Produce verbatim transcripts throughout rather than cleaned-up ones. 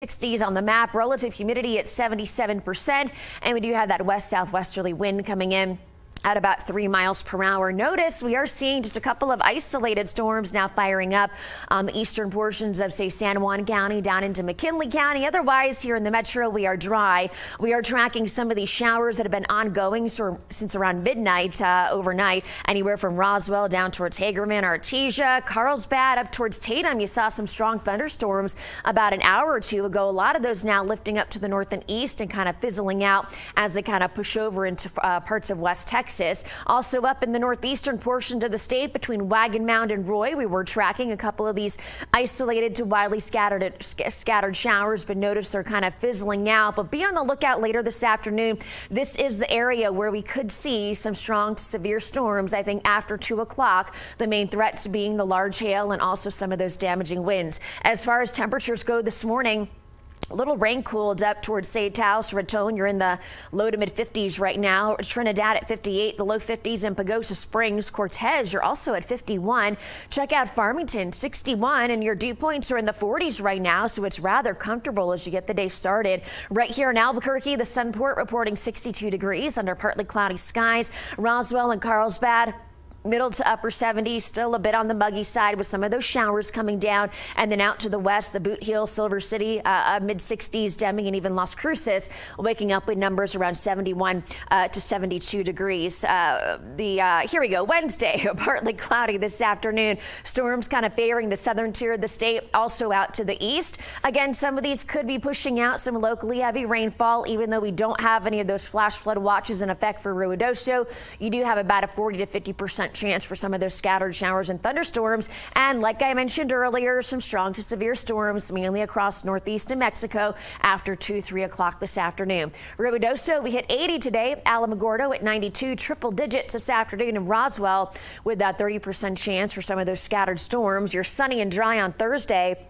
sixties on the map, relative humidity at seventy-seven percent, and we do have that west southwesterly wind coming in at about three miles per hour. Notice we are seeing just a couple of isolated storms now firing up on the eastern portions of, say, San Juan County down into McKinley County. Otherwise, here in the metro, we are dry. We are tracking some of these showers that have been ongoing since around midnight uh, overnight, anywhere from Roswell down towards Hagerman, Artesia, Carlsbad, up towards Tatum. You saw some strong thunderstorms about an hour or two ago. A lot of those now lifting up to the north and east and kind of fizzling out as they kind of push over into uh, parts of West Texas. Texas. Also up in the northeastern portions of the state between Wagon Mound and Roy, we were tracking a couple of these isolated to widely scattered scattered showers, but notice they're kind of fizzling out. But be on the lookout later this afternoon. This is the area where we could see some strong to severe storms. I think after two o'clock, the main threats being the large hail and also some of those damaging winds. As far as temperatures go this morning, a little rain cooled up towards, say, Taos, Raton. You're in the low to mid fifties right now. Trinidad at fifty-eight, the low fifties, and Pagosa Springs, Cortez, you're also at fifty-one. Check out Farmington, sixty-one, and your dew points are in the forties right now, so it's rather comfortable as you get the day started. Right here in Albuquerque, the Sunport reporting sixty-two degrees under partly cloudy skies. Roswell and Carlsbad, middle to upper seventies, still a bit on the muggy side with some of those showers coming down. And then out to the west, the Boot Hill, Silver City, uh, mid sixties, Deming, and even Las Cruces waking up with numbers around seventy-one uh, to seventy-two degrees. Uh, the uh, here we go, Wednesday, partly cloudy this afternoon. Storms kind of favoring the southern tier of the state, also out to the east. Again, some of these could be pushing out some locally heavy rainfall, even though we don't have any of those flash flood watches in effect for Ruidoso. You do have about a forty to fifty percent chance for some of those scattered showers and thunderstorms, and like I mentioned earlier, some strong to severe storms mainly across northeast and Mexico after two, three o'clock this afternoon. Ruidoso, we hit eighty today, Alamogordo at ninety-two, triple digits this afternoon in Roswell with that thirty percent chance for some of those scattered storms. You're sunny and dry on Thursday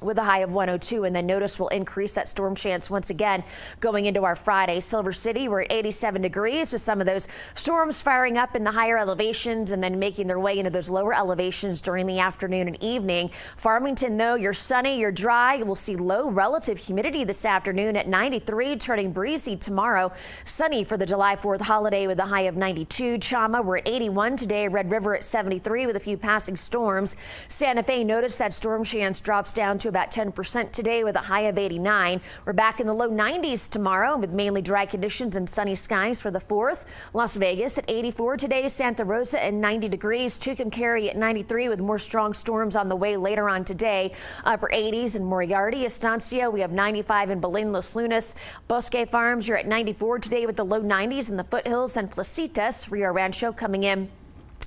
with a high of one oh two, and then notice we'll increase that storm chance once again going into our Friday. Silver City, we're at eighty-seven degrees with some of those storms firing up in the higher elevations and then making their way into those lower elevations during the afternoon and evening. Farmington, though, you're sunny, you're dry. We'll see low relative humidity this afternoon at ninety-three, turning breezy tomorrow. Sunny for the July fourth holiday with a high of ninety-two. Chama, we're at eighty-one today. Red River at seventy-three with a few passing storms. Santa Fe, notice that storm chance drops down to about ten percent today with a high of eighty-nine. We're back in the low nineties tomorrow with mainly dry conditions and sunny skies for the fourth. Las Vegas at eighty-four today, Santa Rosa at ninety degrees, Tucumcari at ninety-three with more strong storms on the way later on today. Upper eighties in Moriarty, Estancia, we have ninety-five in Belen, Las Lunas, Bosque Farms, you're at ninety-four today with the low nineties in the foothills, and Placitas, Rio Rancho coming in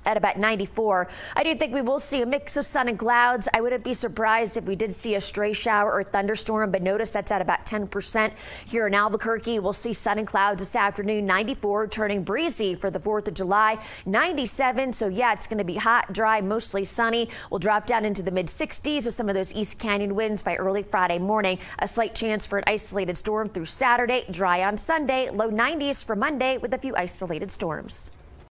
at about ninety-four. I do think we will see a mix of sun and clouds. I wouldn't be surprised if we did see a stray shower or thunderstorm, but notice that's at about ten percent here in Albuquerque. We'll see sun and clouds this afternoon, ninety-four, turning breezy for the fourth of July, ninety-seven. So yeah, it's going to be hot, dry, mostly sunny. We'll drop down into the mid sixties with some of those East Canyon winds by early Friday morning. A slight chance for an isolated storm through Saturday, dry on Sunday, low nineties for Monday with a few isolated storms.